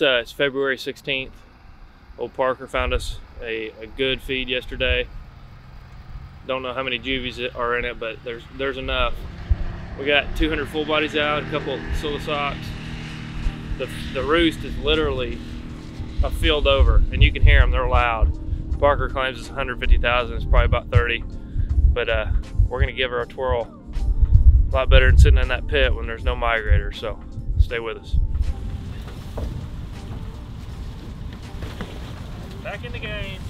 It's February 16th. Old Parker found us a good feed yesterday. Don't know how many juvies are in it, but there's enough. We got 200 full bodies out, a couple silasocks. The roost is literally a field over, and you can hear them. They're loud. Parker claims it's 150,000. It's probably about 30, but we're gonna give her a twirl. A lot better than sitting in that pit when there's no migrator. So stay with us. Back in the game.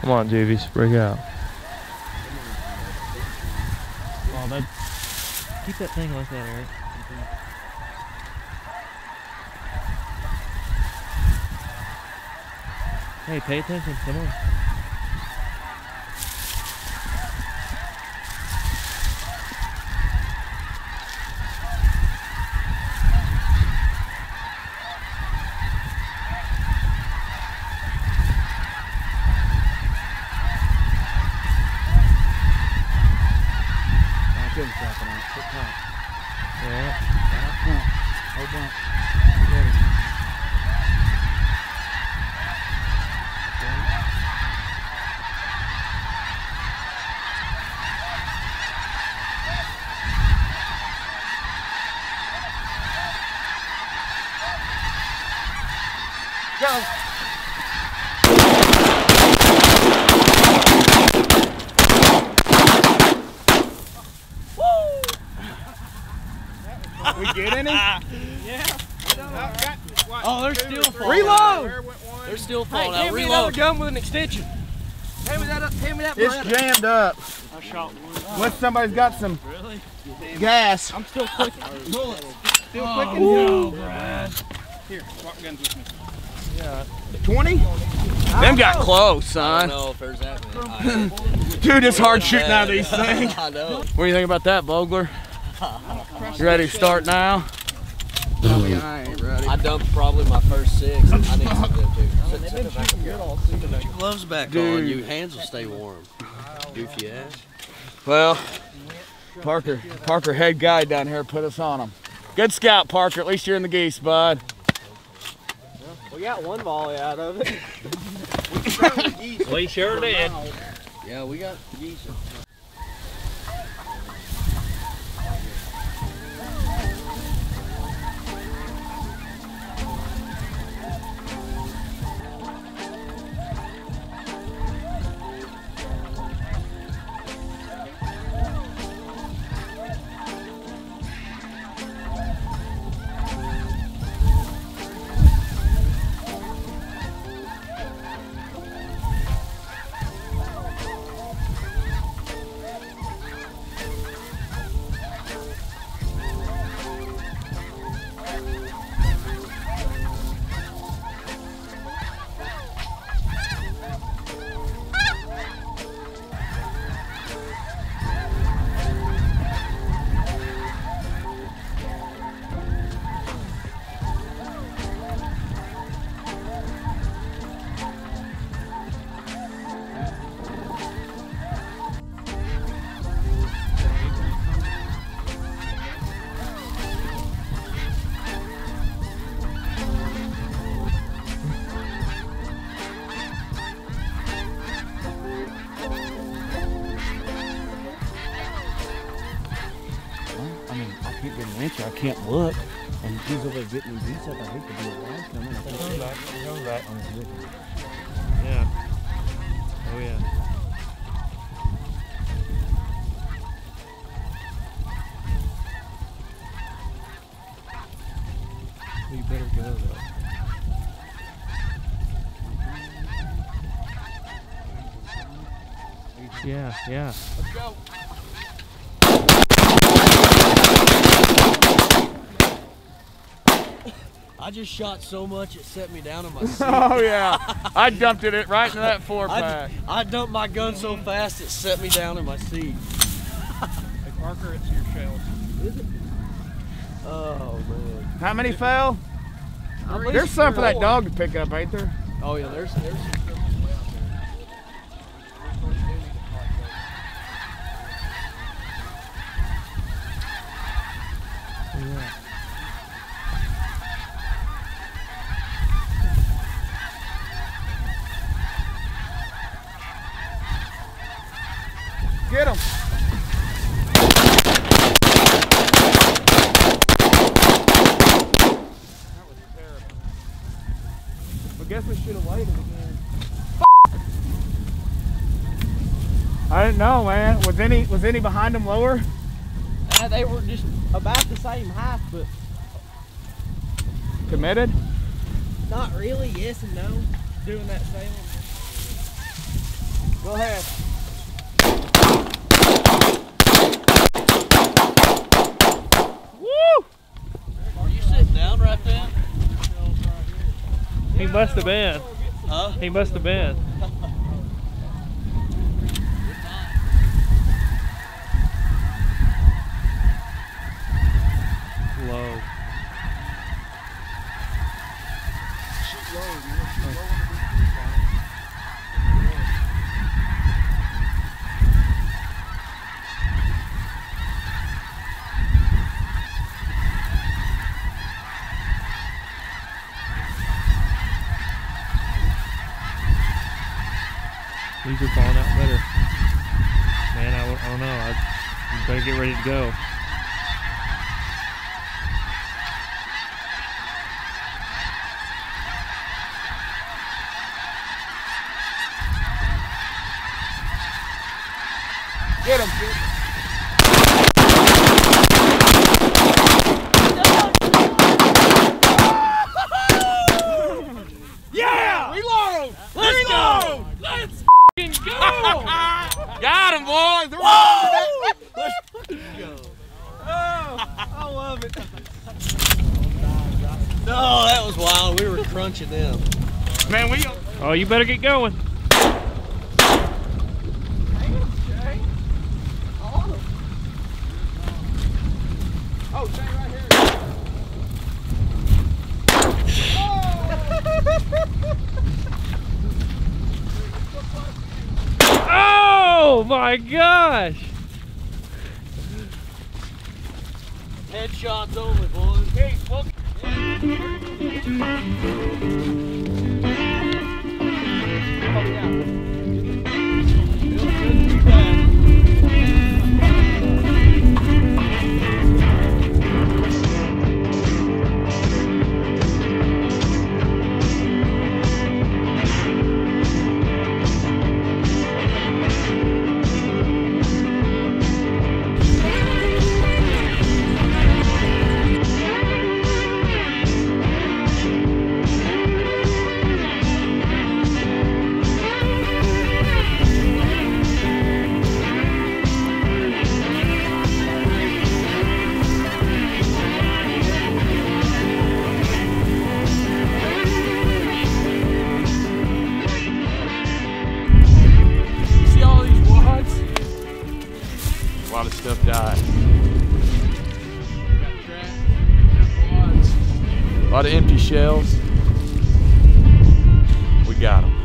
Come on, Juvies, break out. Oh, that, keep that thing like that, Eric. Hey, pay attention, come on. We get any? Yeah. Oh, they're still falling. Reload! They're still falling out. Reload. Hand me another gun with an extension. Hand me that up. Hand me that. It's jammed up. I shot one. Once somebody's got some gas. I'm still clicking. Bullets. Still clicking. Ooh, man. Here, swap guns with me. Yeah. 20? Them got close, son. I don't know if there's that many. Dude, it's hard shooting out of these things. I know. What do you think about that, Vogler? You ready to start now? I ain't ready. I dumped probably my first six. I need some of them too. Put your gloves back on. Your hands will stay warm. Goofy ass. Well, Parker, head guide down here, put us on them. Good scout, Parker. At least you're in the geese, bud. We got one volley out of it. We sure did. Yeah, we got geese. I mean, I can't get an answer. I can't look. And he's over there getting these beats up. I hate to do it last time. Come back. On his liquor. Yeah. Oh, yeah. We better go, though. Yeah, yeah. Let's go. I just shot so much it set me down in my seat. Oh, yeah. I dumped it right into that 4-pack. I dumped my gun so fast it set me down in my seat. Hey, Parker, it's your shells. Is it? Oh, man. How many fell? There's some for that dog to pick up, ain't there? Oh, yeah, there's some. Get him. That was terrible. I guess we should have waited again. I didn't know, man. Was any behind him lower? They were just about the same height, but committed? Not really, yes and no. Doing that same. Go ahead. He must have been. Huh? He must have been. Low. Shoot low, dude. Shoot low. These are falling out better. Man, I don't know. I better get ready to go. Get him, dude. Got him, boys! They're right. I love it. No, that was wild. We were crunching them. Man, we. Oh, you better get going. Oh, Jay, right here. Oh my gosh! Headshots only, boys. Hey, fuck. Yeah. A lot of stuff died. A lot of empty shells. We got them.